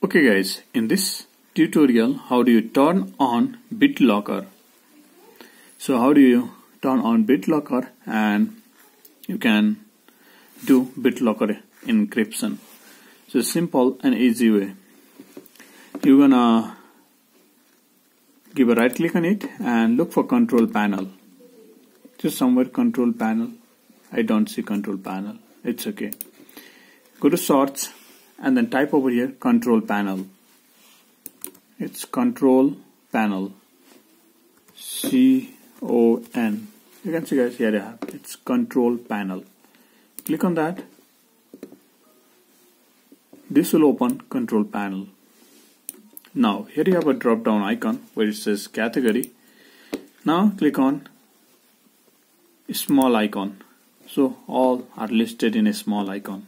Okay guys, in this tutorial, how do you turn on BitLocker? So how do you turn on BitLocker, and you can do BitLocker encryption. So simple and easy way. You're gonna give a right click on it and look for control panel. Just somewhere control panel. I don't see control panel. It's okay. Go to search. And then type over here control panel. It's control panel. CON. You can see guys, here I have. It's control panel. Click on that. This will open control panel. Now here you have a drop down icon where it says category. Now click on small icon. So all are listed in a small icon.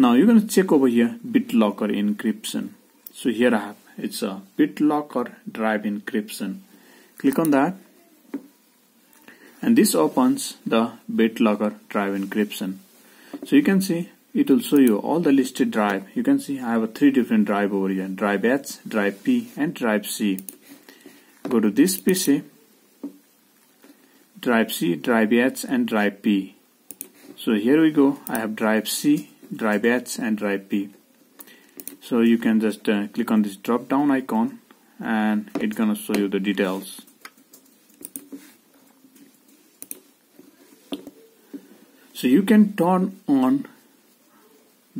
Now you're going to check over here BitLocker encryption. So here I have, it's a BitLocker drive encryption. Click on that and this opens the BitLocker drive encryption. So you can see it will show you all the listed drive. You can see I have three different drive over here, drive H, drive P and drive C. Go to this PC, drive C, drive H and drive P. So here we go, I have drive C, drive H and drive P. So you can just click on this drop down icon and it's gonna show you the details. So you can turn on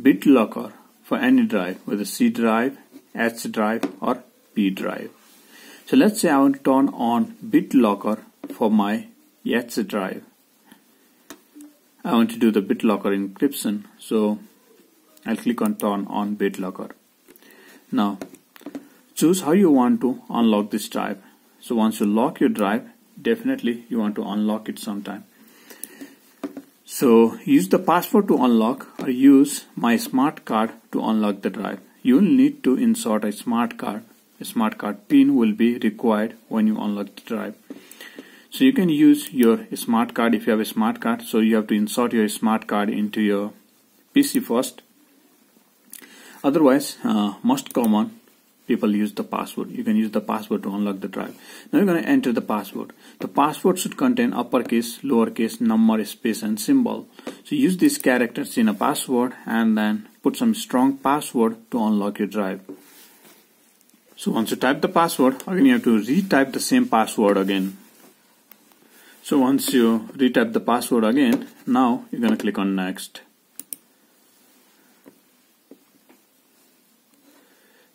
BitLocker for any drive, whether C drive, H drive or P drive. So let's say I want to turn on BitLocker for my H drive. I want to do the BitLocker encryption, so I'll click on turn on BitLocker. Now choose how you want to unlock this drive. So once you lock your drive, definitely you want to unlock it sometime. So use the password to unlock or use my smart card to unlock the drive. You will need to insert a smart card. A smart card pin will be required when you unlock the drive. So you can use your smart card if you have a smart card. So you have to insert your smart card into your PC first. Otherwise, most common people use the password. You can use the password to unlock the drive. Now you're going to enter the password. The password should contain uppercase, lowercase, number, space and symbol. So use these characters in a password and then put some strong password to unlock your drive. So once you type the password, again you have to retype the same password again. So once you retype the password again, now you're going to click on next.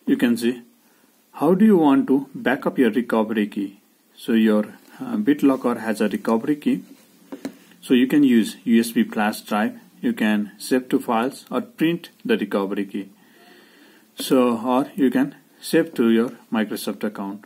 You can see how do you want to back up your recovery key. So your BitLocker has a recovery key. So you can use USB flash drive. You can save to files or print the recovery key. So or you can save to your Microsoft account.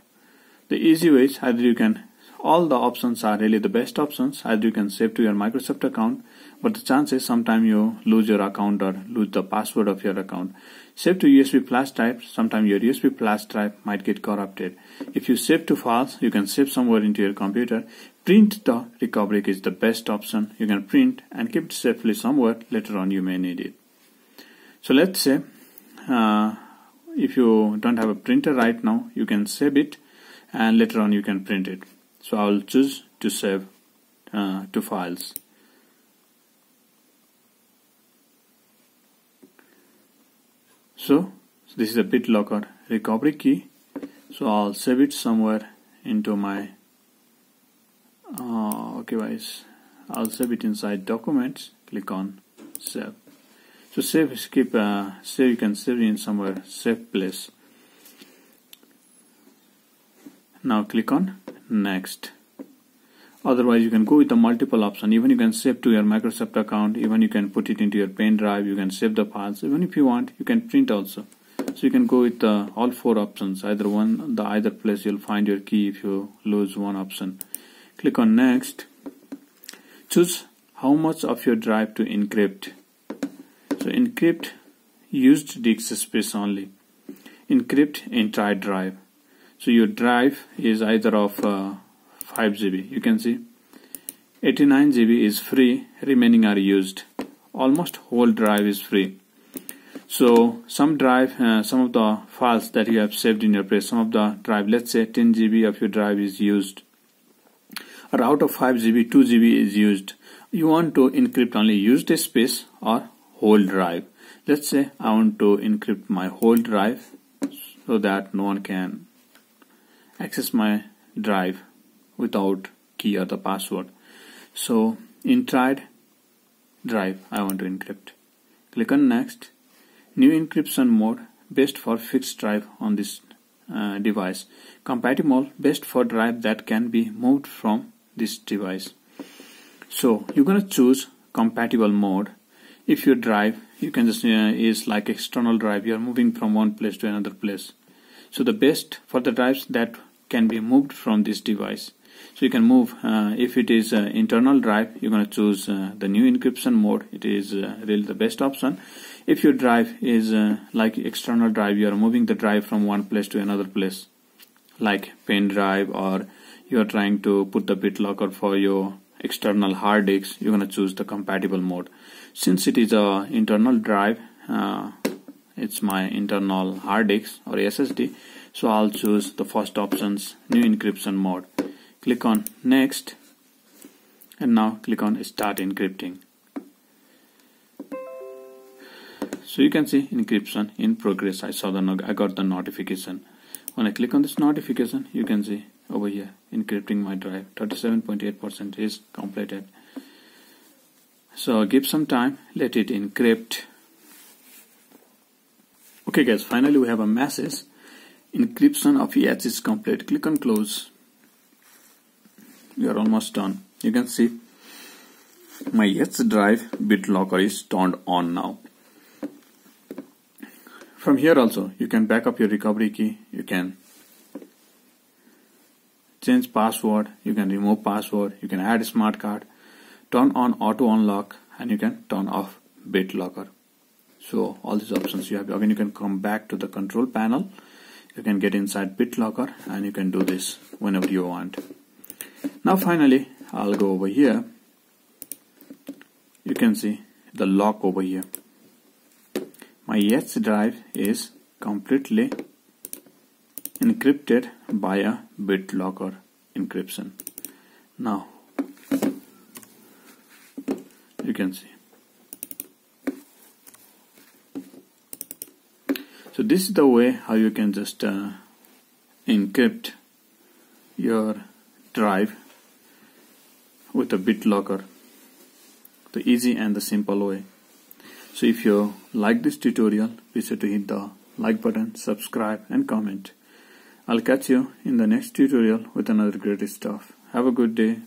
The easy way is either you can, all the options are really the best options, as you can save to your Microsoft account, but the chances sometimes you lose your account or lose the password of your account. Save to USB flash drive, sometimes your USB flash drive might get corrupted. If you save to files, you can save somewhere into your computer. Print the recovery is the best option. You can print and keep it safely somewhere, later on you may need it. So let's say if you don't have a printer right now, you can save it and later on you can print it. So I will choose to save to files. So this is a BitLocker recovery key. So I'll save it somewhere into my okay guys, I'll save it inside documents. Click on save. So save is keep save. You can save it in somewhere safe place. Now click on next. Otherwise you can go with the multiple option. Even you can save to your Microsoft account, even you can put it into your pen drive, you can save the files, even if you want you can print also. So you can go with all four options. Either one, the either place you'll find your key if you lose one option. Click on next. Choose how much of your drive to encrypt. So encrypt used disk space only. Encrypt entire drive. So your drive is either of 5 GB. You can see 89 GB is free, remaining are used. Almost whole drive is free. So some of the files that you have saved in your place, some of the drive, let's say 10 GB of your drive is used, or out of 5 GB 2 GB is used. You want to encrypt only used space or whole drive. Let's say I want to encrypt my whole drive so that no one can access my drive without key or the password. So inside drive I want to encrypt. Click on next. New encryption mode, best for fixed drive on this device. Compatible, best for drive that can be moved from this device. So you're gonna choose compatible mode. If your drive, you can just is like external drive, you are moving from one place to another place. So the best for the drives that can be moved from this device. So you can move, if it is internal drive, you're going to choose the new encryption mode. It is really the best option. If your drive is like external drive, you are moving the drive from one place to another place, like pen drive, or you are trying to put the BitLocker for your external hard disks, you're going to choose the compatible mode. Since it is a internal drive, it's my internal hard disk or SSD, so I'll choose the first options, new encryption mode. Click on next, and now click on start encrypting. So you can see encryption in progress. I got the notification. When I click on this notification, you can see over here, encrypting my drive, 37.8% is completed. So give some time, let it encrypt. Okay guys, finally we have a message, encryption of EH is complete. Click on close. You are almost done. You can see my EH drive BitLocker is turned on now. From here also you can back up your recovery key, you can change password, you can remove password, you can add a smart card, turn on auto unlock, and you can turn off BitLocker. So all these options you have. Again, you can come back to the control panel. You can get inside BitLocker and you can do this whenever you want. Now finally, I'll go over here. You can see the lock over here. My EH drive is completely encrypted by a BitLocker encryption. Now you can see. So this is the way how you can just encrypt your drive with a BitLocker, the easy and the simple way. So if you like this tutorial, be sure to hit the like button, subscribe and comment. I'll catch you in the next tutorial with another great stuff. Have a good day.